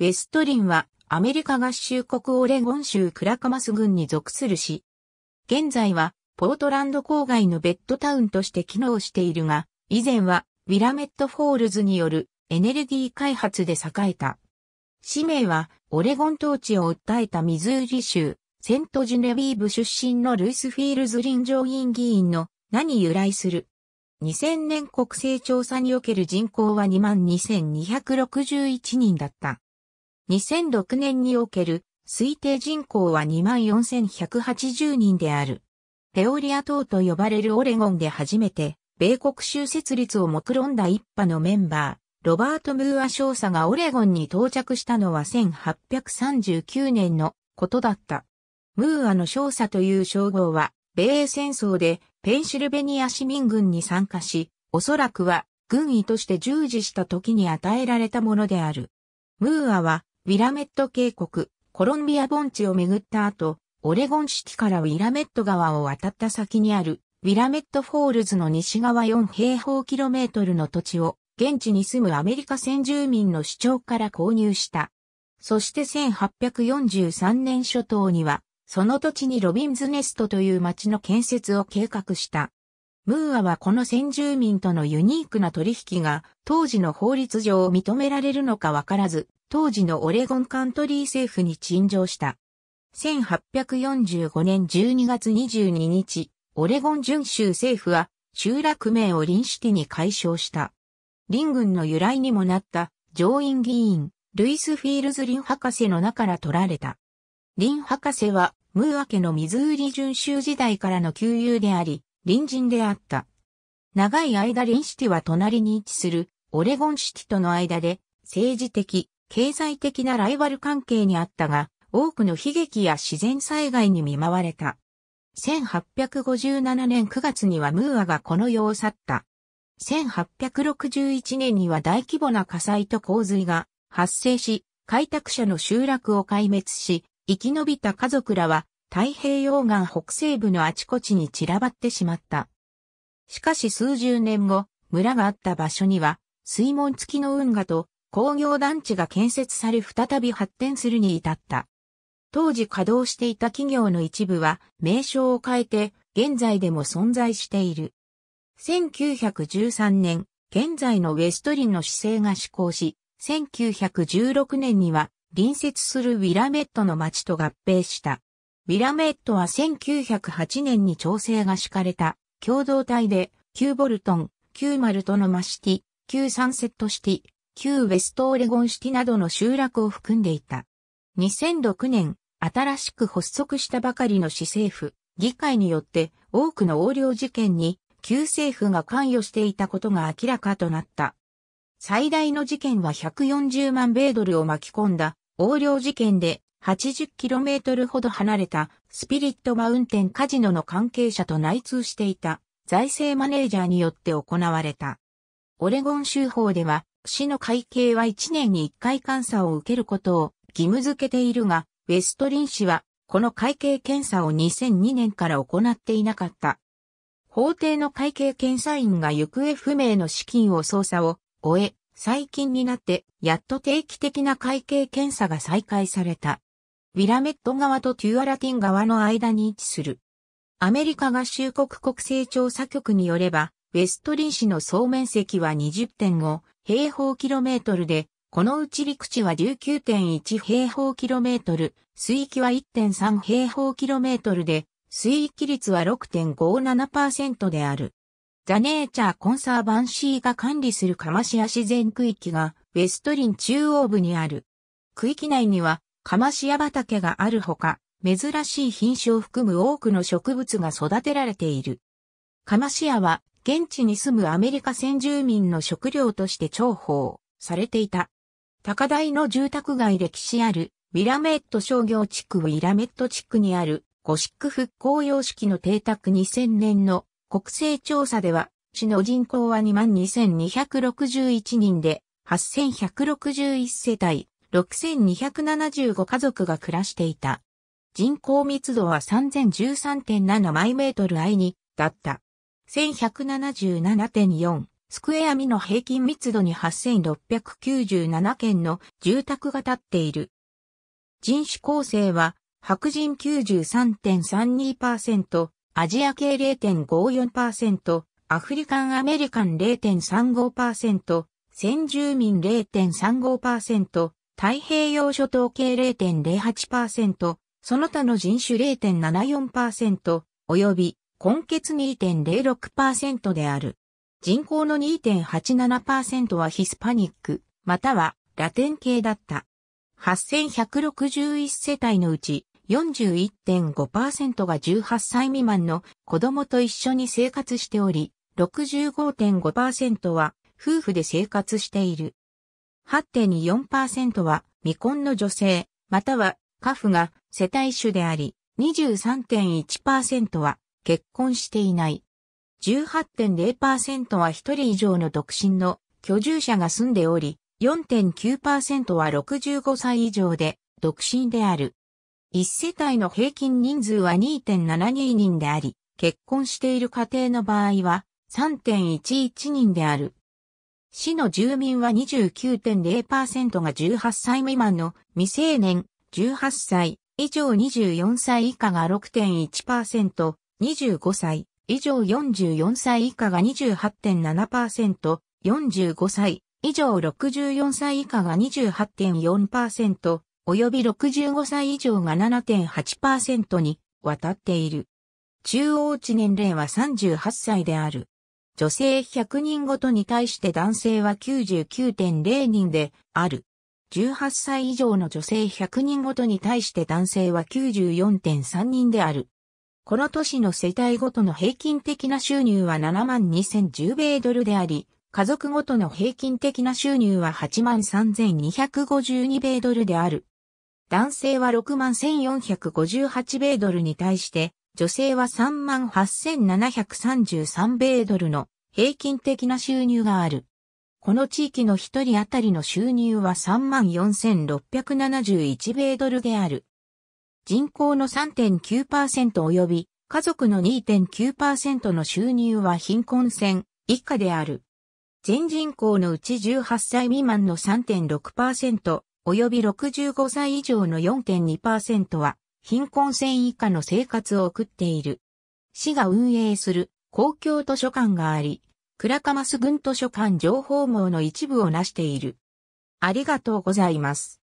ウェストリンはアメリカ合衆国オレゴン州クラカマス郡に属する市。現在はポートランド郊外のベッドタウンとして機能しているが、以前はウィラメット・フォールズによるエネルギー開発で栄えた。市名はオレゴン統治を訴えたミズーリ州セントジュネビーブ出身のルイス・フィールズ林上院議員の名に由来する。2000年国勢調査における人口は 22,261 人だった。2006年における推定人口は 24,180 人である。ペオリア党と呼ばれるオレゴンで初めて、米国州設立を目論んだ一派のメンバー、ロバート・ムーア少佐がオレゴンに到着したのは1839年のことだった。ムーアの少佐という称号は、米英戦争でペンシルベニア市民軍に参加し、おそらくは軍医として従事した時に与えられたものである。ムーアはウィラメット渓谷、コロンビア盆地を巡った後、オレゴンシティからウィラメット川を渡った先にあるウィラメットフォールズの西側4平方キロメートルの土地を現地に住むアメリカ先住民の主張から購入した。そして1843年初頭には、その土地にロビンズネストという町の建設を計画した。ムーアはこの先住民とのユニークな取引が当時の法律上認められるのかわからず、当時のオレゴンカントリー政府に陳情した。1845年12月22日、オレゴン準州政府は集落名をリンシティに改称した。リン郡の由来にもなった上院議員、ルイス・フィールズ・リン博士の名から取られた。リン博士は、ムーア家のミズーリ準州時代からの旧友であり、隣人であった。長い間リンシティは隣に位置するオレゴンシティとの間で、政治的、経済的なライバル関係にあったが、多くの悲劇や自然災害に見舞われた。1857年9月にはムーアがこの世を去った。1861年には大規模な火災と洪水が発生し、開拓者の集落を壊滅し、生き延びた家族らは太平洋岸北西部のあちこちに散らばってしまった。しかし数十年後、村があった場所には水門付きの運河と工業団地が建設され再び発展するに至った。当時稼働していた企業の一部は名称を変えて現在でも存在している。1913年、現在のウェストリンの市制が施行し、1916年には隣接するウィラメットの町と合併した。ウィラメットは1908年に調整が敷かれた共同体で、旧ボルトン、旧マルトノマシティ、旧サンセットシティ、旧ウェストオレゴンシティなどの集落を含んでいた。2006年、新しく発足したばかりの市政府、議会によって多くの横領事件に旧政府が関与していたことが明らかとなった。最大の事件は140万米ドルを巻き込んだ横領事件で 80km ほど離れたスピリットマウンテンカジノの関係者と内通していた財政マネージャーによって行われた。オレゴン州法では市の会計は1年に1回監査を受けることを義務付けているが、ウェストリン市はこの会計検査を2002年から行っていなかった。法定の会計検査員が行方不明の資金を捜査を終え、最近になって、やっと定期的な会計検査が再開された。ウィラメット川とテュアラティン川の間に位置する。アメリカ合衆国国勢調査局によれば、ウェストリン市の総面積は 20.5 平方キロメートルで、このうち陸地は 19.1 平方キロメートル、水域は 1.3 平方キロメートルで、水域率は 6.57% である。ザ・ネイチャー・コンサーバンシーが管理するカマシア自然区域がウェストリン中央部にある。区域内にはカマシア畑があるほか、珍しい品種を含む多くの植物が育てられている。カマシアは現地に住むアメリカ先住民の食料として重宝されていた。高台の住宅街歴史あるウィラメット商業地区ウィラメット地区にあるゴシック復興様式の邸宅2000年の国勢調査では、市の人口は 22,261 人で、8,161 世帯、6,275 家族が暮らしていた。人口密度は 3013.7 毎メートル2だった。1177.4スクエアミの平均密度に8697軒の住宅が建っている。人種構成は、白人 93.32%、アジア系 0.54%、アフリカンアメリカン 0.35%、先住民 0.35%、太平洋諸島系 0.08%、その他の人種 0.74%、及び混血 2.06% である。人口の 2.87% はヒスパニック、またはラテン系だった。8161世帯のうち 41.5% が18歳未満の子供と一緒に生活しており、65.5% は夫婦で生活している。8.24% は未婚の女性、または寡婦が世帯主であり、23.1% は結婚していない。18.0% は一人以上の独身の居住者が住んでおり、4.9% は65歳以上で独身である。1世帯の平均人数は 2.72 人であり、結婚している家庭の場合は 3.11 人である。市の住民は 29.0% が18歳未満の未成年、18歳以上24歳以下が 6.1%、25歳以上44歳以下が 28.7%、45歳以上64歳以下が 28.4%、及び65歳以上が 7.8% に渡っている。中央値年齢は38歳である。女性100人ごとに対して男性は 99.0 人である。18歳以上の女性100人ごとに対して男性は 94.3 人である。この都市の世帯ごとの平均的な収入は72,010米ドルであり、家族ごとの平均的な収入は83,252米ドルである。男性は61,458米ドルに対して、女性は38,733米ドルの平均的な収入がある。この地域の一人当たりの収入は34,671米ドルである。人口の 3.9% 及び家族の 2.9% の収入は貧困線以下である。全人口のうち18歳未満の 3.6% 及び65歳以上の 4.2% は貧困線以下の生活を送っている。市が運営する公共図書館があり、クラカマス郡図書館情報網の一部を成している。ありがとうございます。